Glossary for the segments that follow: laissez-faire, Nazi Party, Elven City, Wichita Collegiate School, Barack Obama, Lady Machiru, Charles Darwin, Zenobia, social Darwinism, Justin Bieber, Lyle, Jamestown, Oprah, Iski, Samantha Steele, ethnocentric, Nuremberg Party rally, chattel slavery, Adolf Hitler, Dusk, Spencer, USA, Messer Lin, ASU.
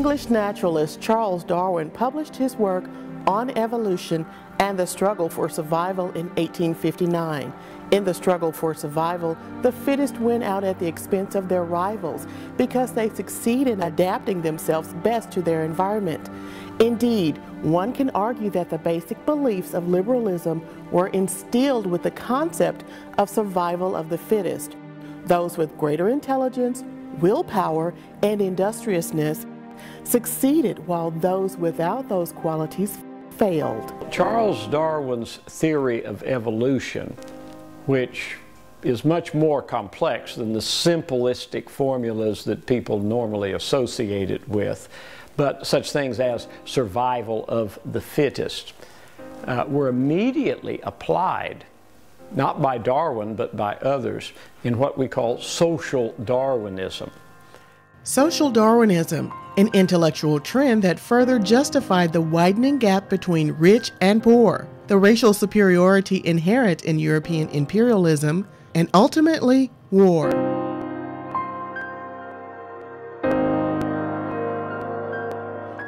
English naturalist Charles Darwin published his work on evolution and the struggle for survival in 1859. In the struggle for survival, the fittest win out at the expense of their rivals because they succeed in adapting themselves best to their environment. Indeed, one can argue that the basic beliefs of liberalism were instilled with the concept of survival of the fittest. Those with greater intelligence, willpower, and industriousness succeeded, while those without those qualities failed. Charles Darwin's theory of evolution, which is much more complex than the simplistic formulas that people normally associate it with, but such things as survival of the fittest, were immediately applied, not by Darwin, but by others, in what we call social Darwinism. Social Darwinism, an intellectual trend that further justified the widening gap between rich and poor, the racial superiority inherent in European imperialism, and ultimately war.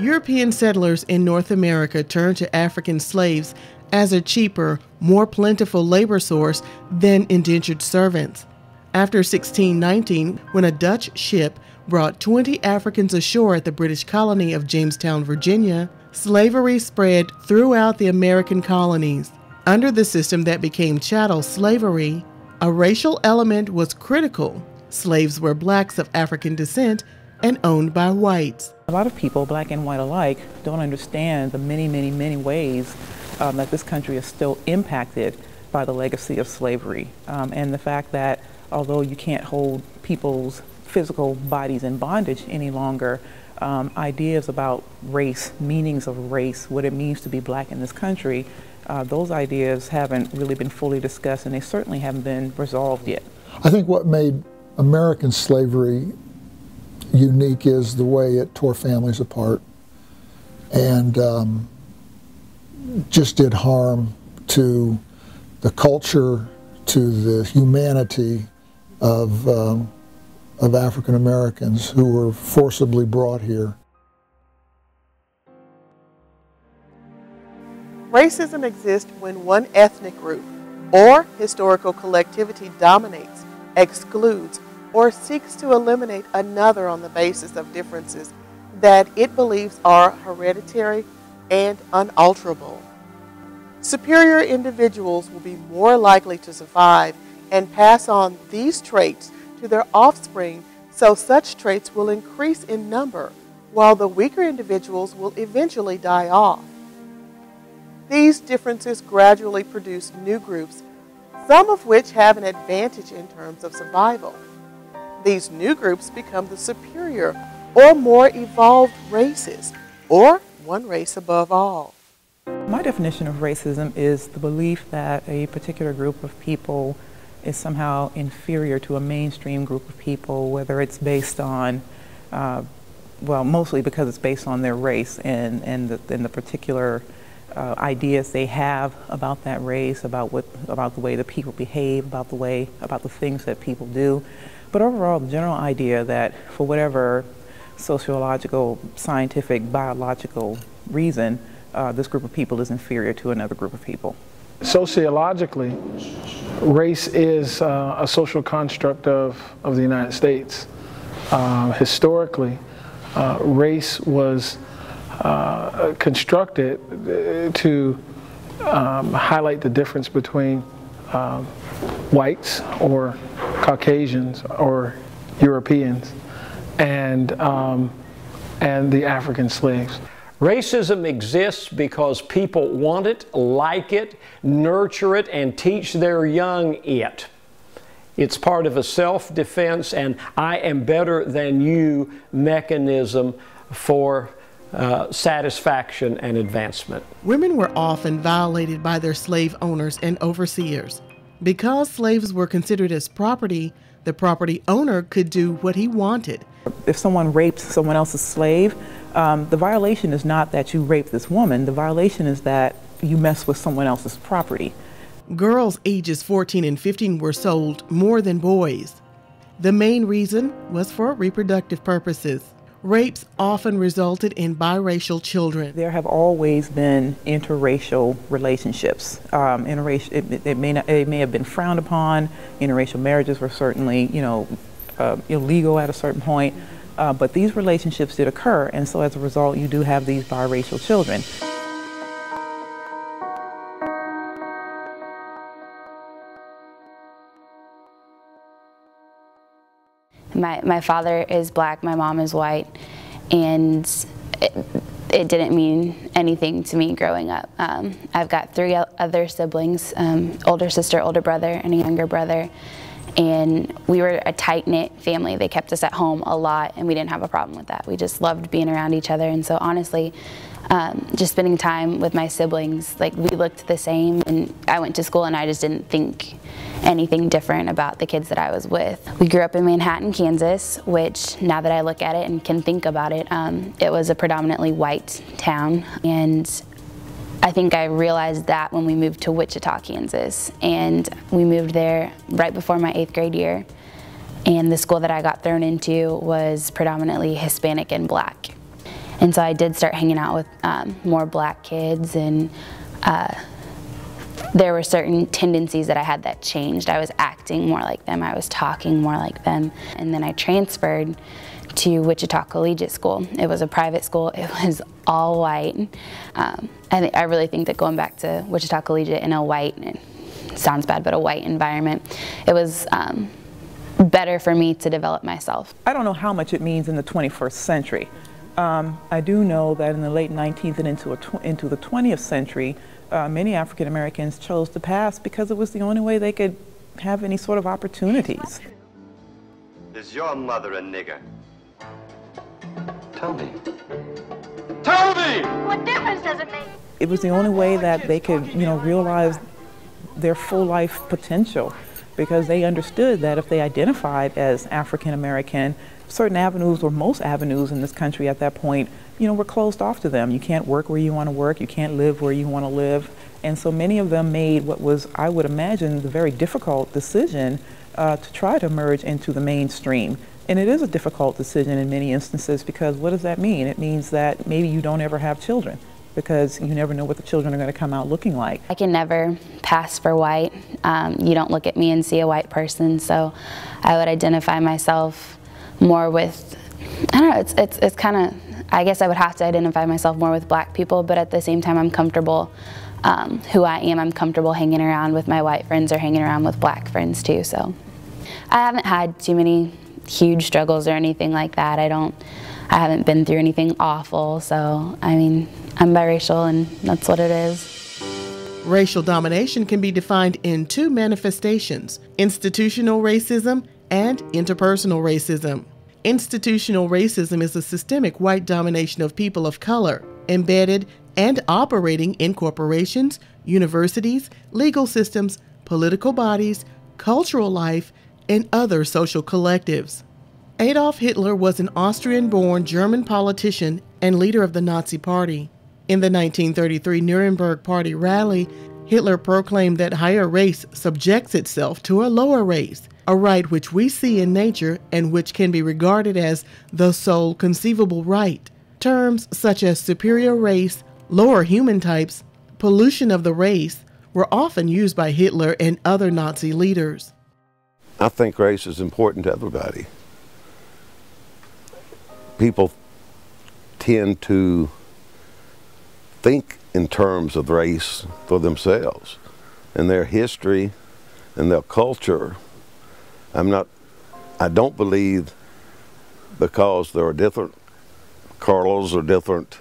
European settlers in North America turned to African slaves as a cheaper, more plentiful labor source than indentured servants. After 1619, when a Dutch ship brought 20 Africans ashore at the British colony of Jamestown, Virginia, slavery spread throughout the American colonies. Under the system that became chattel slavery, a racial element was critical. Slaves were blacks of African descent and owned by whites. A lot of people, black and white alike, don't understand the many ways that this country is still impacted by the legacy of slavery, and the fact that although you can't hold people's physical bodies in bondage any longer, ideas about race, meanings of race, what it means to be black in this country, those ideas haven't really been fully discussed, and they certainly haven't been resolved yet. I think what made American slavery unique is the way it tore families apart and just did harm to the culture, to the humanity of African Americans who were forcibly brought here. Racism exists when one ethnic group or historical collectivity dominates, excludes, or seeks to eliminate another on the basis of differences that it believes are hereditary and unalterable. Superior individuals will be more likely to survive and pass on these traits to their offspring, so such traits will increase in number, while the weaker individuals will eventually die off. These differences gradually produce new groups, some of which have an advantage in terms of survival. These new groups become the superior or more evolved races, or one race above all. My definition of racism is the belief that a particular group of people is somehow inferior to a mainstream group of people, whether it's based on, well, mostly because it's based on their race and the particular ideas they have about that race, about the way the people behave, about the things that people do. But overall, the general idea that for whatever sociological, scientific, biological reason, this group of people is inferior to another group of people. Sociologically, race is a social construct of the United States. Historically, race was constructed to highlight the difference between whites or Caucasians or Europeans and the African slaves. Racism exists because people want it, like it, nurture it, and teach their young it. It's part of a self-defense and I am better than you mechanism for satisfaction and advancement. Women were often violated by their slave owners and overseers. Because slaves were considered as property, the property owner could do what he wanted. If someone rapes someone else's slave, the violation is not that you rape this woman, the violation is that you mess with someone else's property. Girls ages 14 and 15 were sold more than boys. The main reason was for reproductive purposes. rapes often resulted in biracial children. There have always been interracial relationships. It may have been frowned upon. Interracial marriages were certainly, illegal at a certain point. But these relationships did occur, and so as a result, you do have these biracial children. My father is black, my mom is white, and it didn't mean anything to me growing up. I've got three other siblings, older sister, older brother, and a younger brother, and we were a tight-knit family. They kept us at home a lot, and we didn't have a problem with that. We just loved being around each other, and so honestly, just spending time with my siblings, like, we looked the same, and I went to school and I just didn't think anything different about the kids that I was with. We grew up in Manhattan, Kansas, which now that I look at it and can think about it, it was a predominantly white town, and I think I realized that when we moved to Wichita, Kansas, and we moved there right before my 8th grade year, and the school that I got thrown into was predominantly Hispanic and black. And so I did start hanging out with more black kids, and there were certain tendencies that I had that changed. I was acting more like them, I was talking more like them. And then I transferred to Wichita Collegiate School. It was a private school, it was all white. I really think that going back to Wichita Collegiate in a white, it sounds bad, but a white environment, it was better for me to develop myself. I don't know how much it means in the 21st century. I do know that in the late 19th and into the 20th century, many African Americans chose to pass because it was the only way they could have any sort of opportunities. Is your mother a nigger? Tell me. Tell me! What difference does it make? It was the only way that they could, realize their full life potential, because they understood that if they identified as African American, certain avenues, or most avenues in this country at that point, were closed off to them. You can't work where you want to work, you can't live where you want to live. And so many of them made what was, I would imagine, the very difficult decision to try to merge into the mainstream. And it is a difficult decision in many instances, because what does that mean? It means that maybe you don't ever have children, because you never know what the children are going to come out looking like. I can never pass for white. You don't look at me and see a white person, so I would identify myself more with, I don't know, it's kind of, I guess I would have to identify myself more with black people, but at the same time I'm comfortable who I am. I'm comfortable hanging around with my white friends or hanging around with black friends too, so. I haven't had too many huge struggles or anything like that. I haven't been through anything awful, so I mean, I'm biracial and that's what it is. Racial domination can be defined in two manifestations: institutional racism and interpersonal racism. Institutional racism is a systemic white domination of people of color, embedded and operating in corporations, universities, legal systems, political bodies, cultural life, and other social collectives. Adolf Hitler was an Austrian-born German politician and leader of the Nazi Party. In the 1933 Nuremberg Party rally, Hitler proclaimed that higher race subjects itself to a lower race, a right which we see in nature and which can be regarded as the sole conceivable right. Terms such as superior race, lower human types, pollution of the race were often used by Hitler and other Nazi leaders. I think race is important to everybody. People tend to think in terms of race for themselves and their history and their culture. I don't believe, because there are different Carlos or different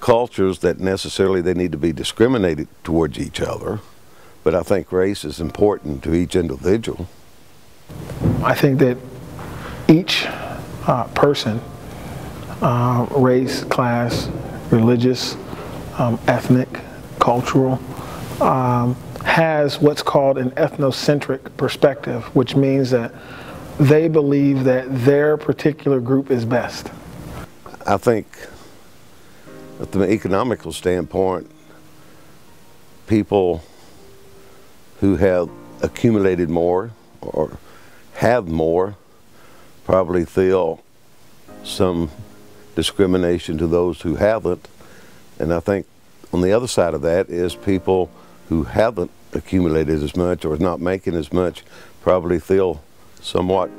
cultures, that necessarily they need to be discriminated towards each other, but I think race is important to each individual. I think that each person, race, class, religious, ethnic, cultural, has what's called an ethnocentric perspective, which means that they believe that their particular group is best. I think that from an economical standpoint, people who have accumulated more or have more probably feel some discrimination to those who haven't. And I think on the other side of that is people who haven't accumulated as much or is not making as much probably feel somewhat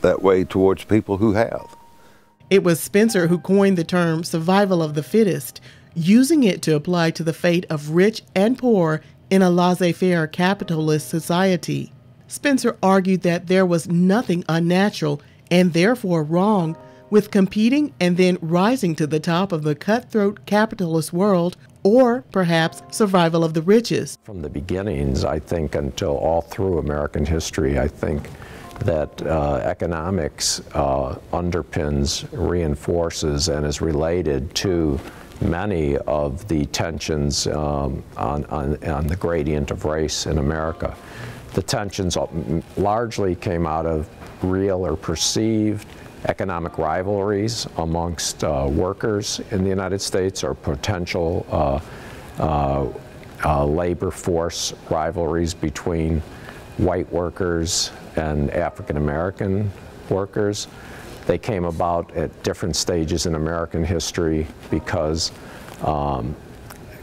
that way towards people who have. It was Spencer who coined the term survival of the fittest, using it to apply to the fate of rich and poor in a laissez-faire capitalist society. Spencer argued that there was nothing unnatural and therefore wrong with competing and then rising to the top of the cutthroat capitalist world, or perhaps survival of the richest. From the beginnings, I think, until all through American history, I think that economics underpins, reinforces, and is related to many of the tensions on the gradient of race in America. The tensions largely came out of real or perceived economic rivalries amongst workers in the United States, or potential labor force rivalries between white workers and African American workers. They came about at different stages in American history because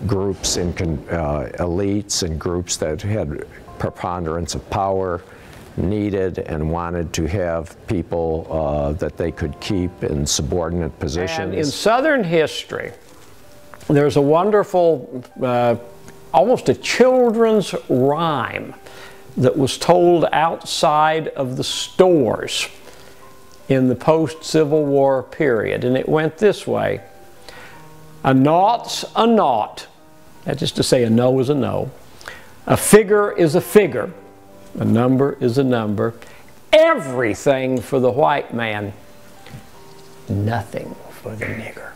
groups and elites and groups that had preponderance of power needed and wanted to have people that they could keep in subordinate positions. And in Southern history, there's a wonderful, almost a children's rhyme that was told outside of the stores in the post-Civil War period, and it went this way. A naught's a naught, that's just to say a no is a no, a figure is a figure, a number is a number, everything for the white man, nothing for the nigger.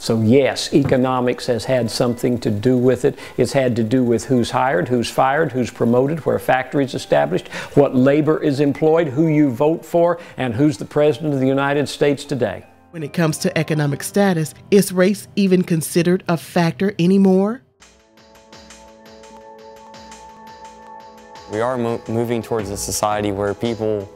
So yes, economics has had something to do with it. It's had to do with who's hired, who's fired, who's promoted, where factories established, what labor is employed, who you vote for, and who's the president of the United States today. When it comes to economic status, is race even considered a factor anymore? We are moving towards a society where people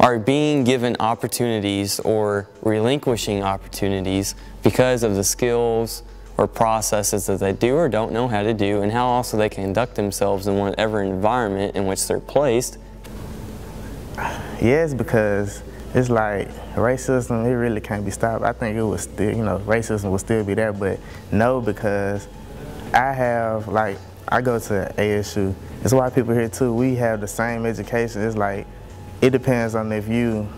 are being given opportunities or relinquishing opportunities because of the skills or processes that they do or don't know how to do, and how also they conduct themselves in whatever environment in which they're placed. Yes, because it's like racism, it really can't be stopped. I think it would still, you know, racism would still be there, but no, because I have, like, I go to ASU. It's white people here too. We have the same education. It's like, it depends on if you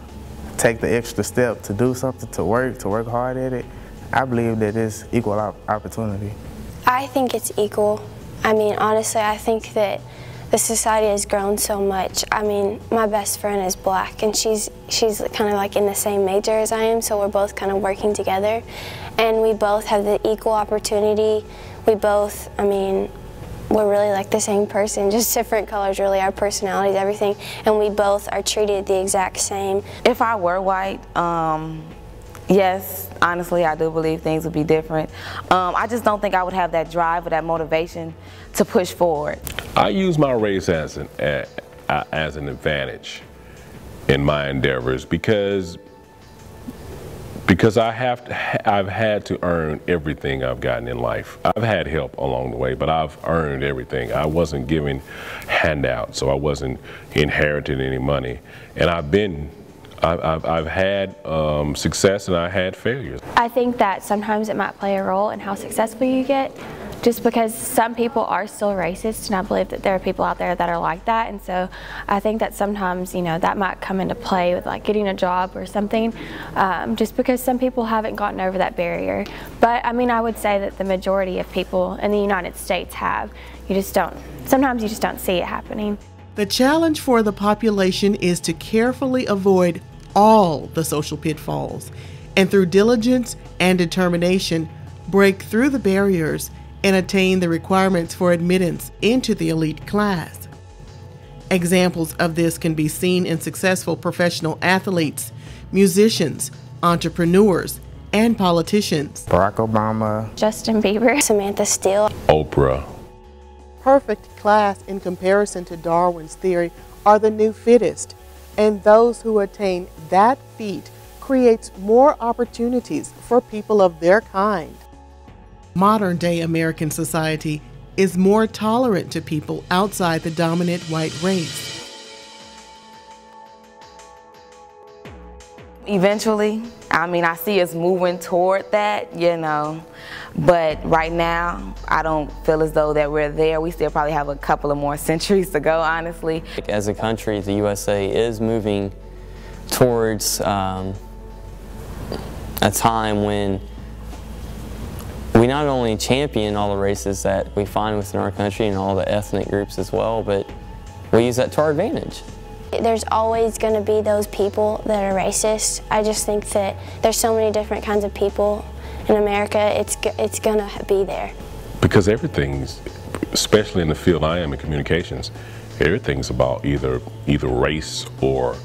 take the extra step to do something, to work hard at it. I believe that it's equal opportunity. I think it's equal. I mean, honestly, I think that the society has grown so much. I mean, my best friend is black, and she's kind of like in the same major as I am, so we're both kind of working together. And we both have the equal opportunity. We both, I mean, we're really like the same person, just different colors, really, our personalities, everything, and we both are treated the exact same. If I were white, yes, honestly, I do believe things would be different. I just don't think I would have that drive or that motivation to push forward. I use my race as an advantage in my endeavors because I've had to earn everything I've gotten in life. I've had help along the way, but I've earned everything. I wasn't given handouts, so I wasn't inheriting any money. And I've had success and I had failures. I think that sometimes it might play a role in how successful you get, just because some people are still racist, and I believe that there are people out there that are like that. And so I think that sometimes, you know, that might come into play with like getting a job or something, just because some people haven't gotten over that barrier. But I mean, I would say that the majority of people in the United States have. You just don't, sometimes you just don't see it happening. The challenge for the population is to carefully avoid all the social pitfalls, and through diligence and determination, break through the barriers and attain the requirements for admittance into the elite class. Examples of this can be seen in successful professional athletes, musicians, entrepreneurs, and politicians. Barack Obama, Justin Bieber, Samantha Steele, Oprah. Perfect class in comparison to Darwin's theory are the new fittest, and those who attain that feat creates more opportunities for people of their kind. Modern-day American society is more tolerant to people outside the dominant white race. Eventually, I mean, I see us moving toward that, you know, but right now, I don't feel as though that we're there. We still probably have a couple of more centuries to go, honestly. As a country, the USA is moving towards a time when we not only champion all the races that we find within our country and all the ethnic groups as well, but we use that to our advantage. There's always going to be those people that are racist. I just think that there's so many different kinds of people in America, it's going to be there. Because everything's, especially in the field I am in communications, everything's about either race or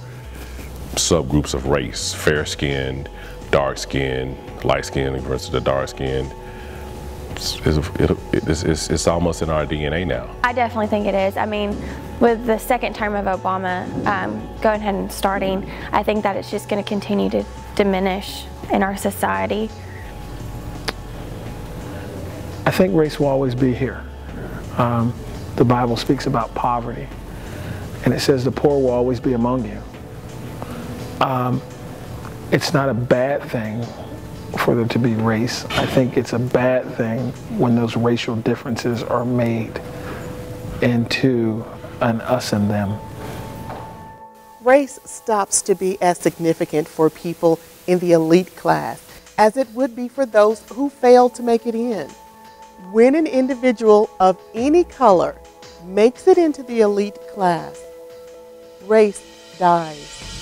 subgroups of race, fair-skinned, dark-skinned, light-skinned versus the dark-skinned. It's almost in our DNA now. I definitely think it is. I mean, with the second term of Obama going ahead and starting, I think that it's just going to continue to diminish in our society. I think race will always be here. The Bible speaks about poverty, and it says the poor will always be among you. It's not a bad thing for there to be race. I think it's a bad thing when those racial differences are made into an us and them. Race stops to be as significant for people in the elite class as it would be for those who fail to make it in. When an individual of any color makes it into the elite class, race dies.